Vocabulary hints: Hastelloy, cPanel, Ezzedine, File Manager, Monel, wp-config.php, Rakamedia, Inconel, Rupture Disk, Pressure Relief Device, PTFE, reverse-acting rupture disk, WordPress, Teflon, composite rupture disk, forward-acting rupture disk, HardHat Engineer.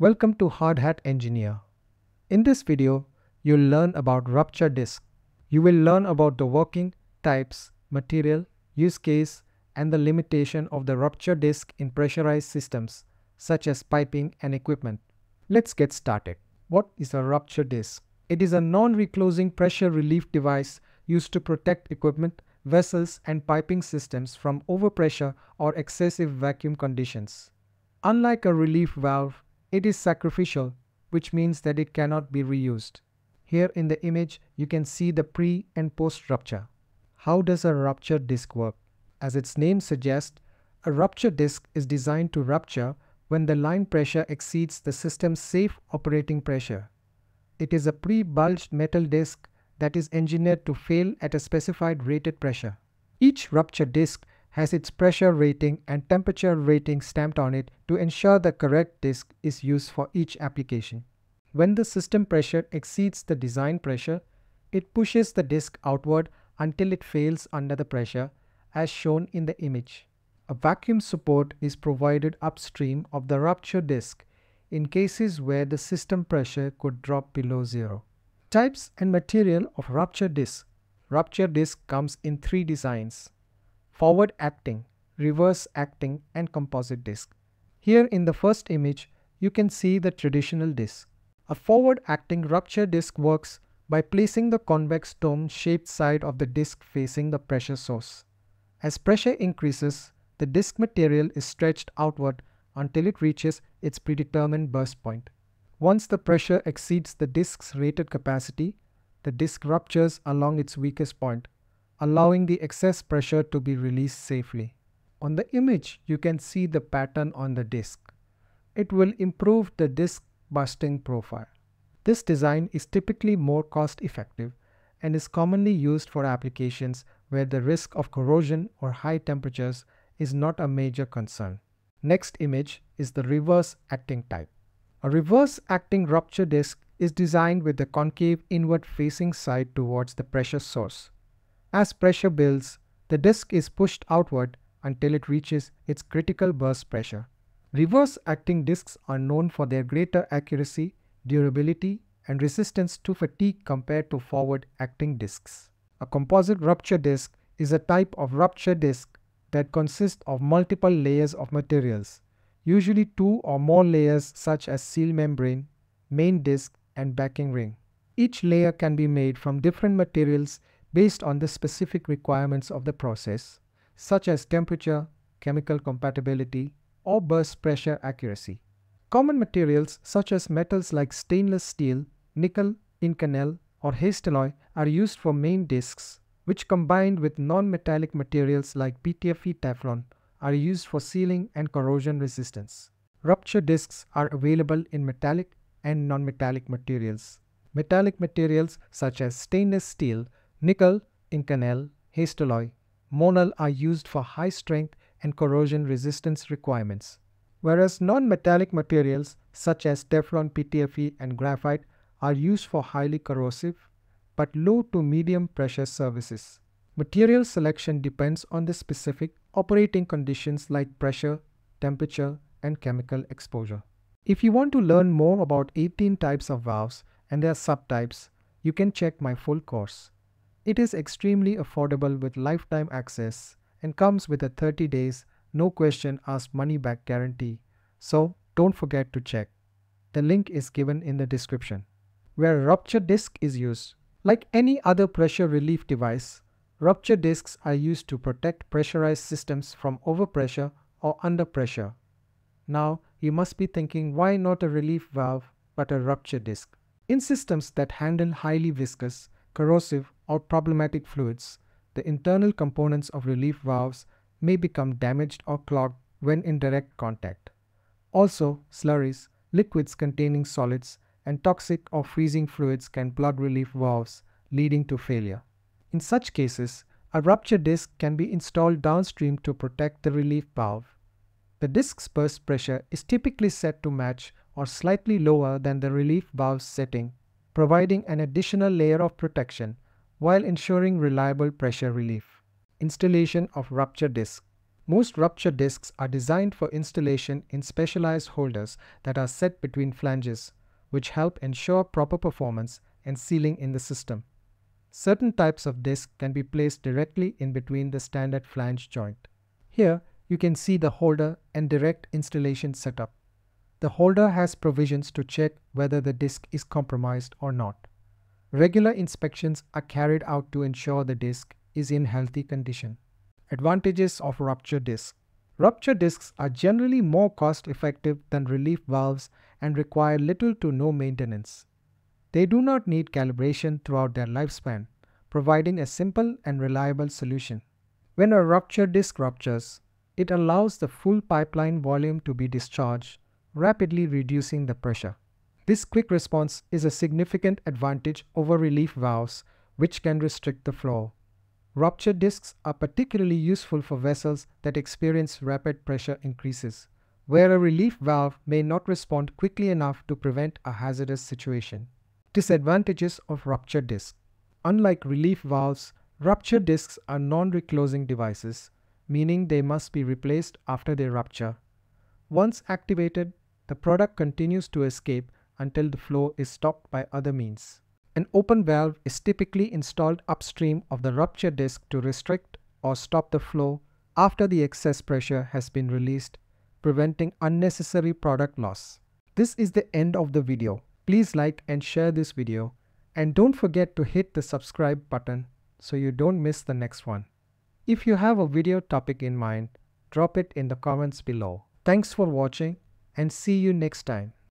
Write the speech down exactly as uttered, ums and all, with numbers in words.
Welcome to Hard Hat Engineer. In this video, you'll learn about rupture disk. You will learn about the working, types, material, use case, and the limitation of the rupture disk in pressurized systems, such as piping and equipment. Let's get started. What is a rupture disk? It is a non-reclosing pressure relief device used to protect equipment, vessels, and piping systems from overpressure or excessive vacuum conditions. Unlike a relief valve, it is sacrificial, which means that it cannot be reused. Here in the image, you can see the pre and post rupture. How does a rupture disk work? As its name suggests, a rupture disk is designed to rupture when the line pressure exceeds the system's safe operating pressure. It is a pre-bulged metal disk that is engineered to fail at a specified rated pressure. Each rupture disk has its pressure rating and temperature rating stamped on it to ensure the correct disk is used for each application. When the system pressure exceeds the design pressure, it pushes the disk outward until it fails under the pressure, as shown in the image. A vacuum support is provided upstream of the rupture disk in cases where the system pressure could drop below zero. Types and material of rupture disk. Rupture disk comes in three designs: forward acting, reverse acting, and composite disk. Here in the first image, you can see the traditional disk. A forward acting rupture disk works by placing the convex dome shaped side of the disk facing the pressure source. As pressure increases, the disk material is stretched outward until it reaches its predetermined burst point. Once the pressure exceeds the disk's rated capacity, the disk ruptures along its weakest point, allowing the excess pressure to be released safely. On the image, you can see the pattern on the disk. It will improve the disk busting profile. This design is typically more cost effective and is commonly used for applications where the risk of corrosion or high temperatures is not a major concern. Next image is the reverse acting type. A reverse acting rupture disk is designed with the concave inward facing side towards the pressure source. As pressure builds, the disk is pushed outward until it reaches its critical burst pressure. Reverse acting disks are known for their greater accuracy, durability, and resistance to fatigue compared to forward acting disks. A composite rupture disk is a type of rupture disk that consists of multiple layers of materials, usually two or more layers such as seal membrane, main disk, and backing ring. Each layer can be made from different materials based on the specific requirements of the process, such as temperature, chemical compatibility, or burst pressure accuracy. Common materials such as metals like stainless steel, nickel, Inconel, or Hastelloy are used for main disks, which combined with non-metallic materials like P T F E Teflon are used for sealing and corrosion resistance. Rupture disks are available in metallic and non-metallic materials. Metallic materials such as stainless steel, nickel, Inconel, Hastelloy, Monel are used for high strength and corrosion resistance requirements, whereas non-metallic materials such as Teflon, P T F E, and graphite are used for highly corrosive but low to medium pressure services. Material selection depends on the specific operating conditions like pressure, temperature, and chemical exposure. If you want to learn more about eighteen types of valves and their subtypes, you can check my full course. It is extremely affordable with lifetime access and comes with a thirty days, no question asked money back guarantee. So don't forget to check. The link is given in the description. Where rupture disk is used. Like any other pressure relief device, rupture disks are used to protect pressurized systems from overpressure or underpressure. Now you must be thinking, why not a relief valve but a rupture disk? In systems that handle highly viscous, corrosive, or problematic fluids, the internal components of relief valves may become damaged or clogged when in direct contact. Also, slurries, liquids containing solids, and toxic or freezing fluids can plug relief valves, leading to failure. In such cases, a rupture disk can be installed downstream to protect the relief valve. The disk's burst pressure is typically set to match or slightly lower than the relief valve's setting, providing an additional layer of protection while ensuring reliable pressure relief. Installation of rupture disk. Most rupture discs are designed for installation in specialized holders that are set between flanges, which help ensure proper performance and sealing in the system. Certain types of disc can be placed directly in between the standard flange joint. Here, you can see the holder and direct installation setup. The holder has provisions to check whether the disc is compromised or not. Regular inspections are carried out to ensure the disc is in healthy condition. Advantages of rupture disc. Rupture discs are generally more cost-effective than relief valves and require little to no maintenance. They do not need calibration throughout their lifespan, providing a simple and reliable solution. When a rupture disc ruptures, it allows the full pipeline volume to be discharged, rapidly reducing the pressure. This quick response is a significant advantage over relief valves, which can restrict the flow. Rupture discs are particularly useful for vessels that experience rapid pressure increases, where a relief valve may not respond quickly enough to prevent a hazardous situation. Disadvantages of rupture disc. Unlike relief valves, rupture discs are non-reclosing devices, meaning they must be replaced after they rupture. Once activated, the product continues to escape until the flow is stopped by other means. An open valve is typically installed upstream of the rupture disc to restrict or stop the flow after the excess pressure has been released, preventing unnecessary product loss. This is the end of the video. Please like and share this video, and don't forget to hit the subscribe button so you don't miss the next one. If you have a video topic in mind, drop it in the comments below. Thanks for watching, and see you next time.